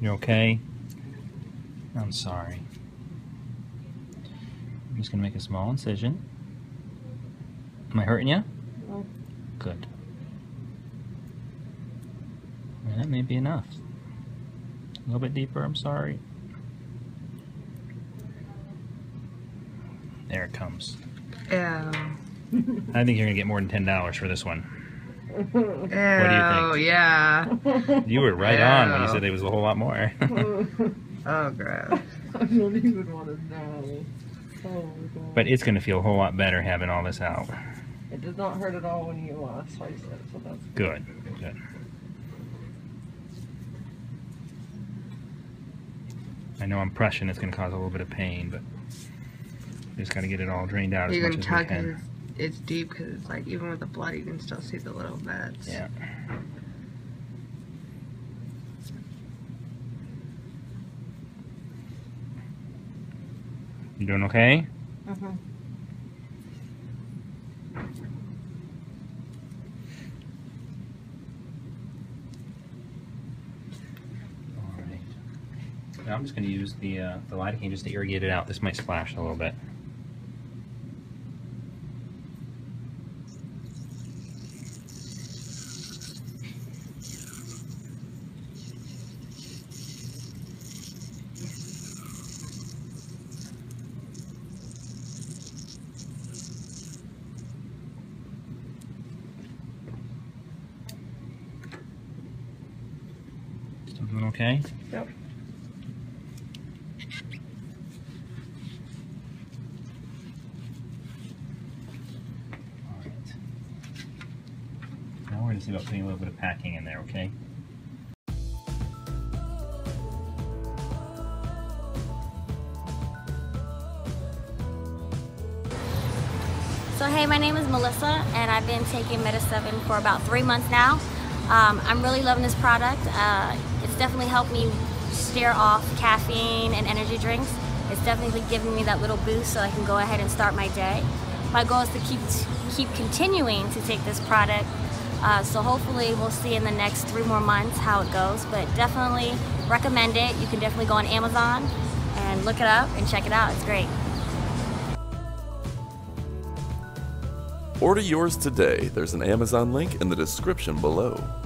You okay? I'm sorry. I'm just gonna make a small incision. Am I hurting you? No. Good. Well, that may be enough. A little bit deeper, I'm sorry. There it comes. Yeah. I think you're gonna get more than $10 for this one. Ew, what do you think? Oh yeah. You were right on when you said it was a whole lot more. Oh gross. I don't even want to know. Oh my God. But it's gonna feel a whole lot better having all this out. It does not hurt at all when you slice it, so that's good. Good. Good. I know I'm pressing. It's gonna cause a little bit of pain, but just gotta get it all drained out as much as we can. You can tug it's deep because it's like even with the blood you can still see the little bits. Yeah. You doing okay? Uh-huh. All right. Now I'm just going to use the lidocaine just to irrigate it out. This might splash a little bit. Okay? Yep. All right. Now we're just about putting a little bit of packing in there, okay? So hey, my name is Melissa and I've been taking Meta 7 for about 3 months now. I'm really loving this product. It's definitely helped me steer off caffeine and energy drinks. It's definitely giving me that little boost so I can go ahead and start my day. My goal is to keep continuing to take this product. So hopefully we'll see in the next 3 more months how it goes, but definitely recommend it. You can definitely go on Amazon and look it up and check it out. It's great. Order yours today. There's an Amazon link in the description below.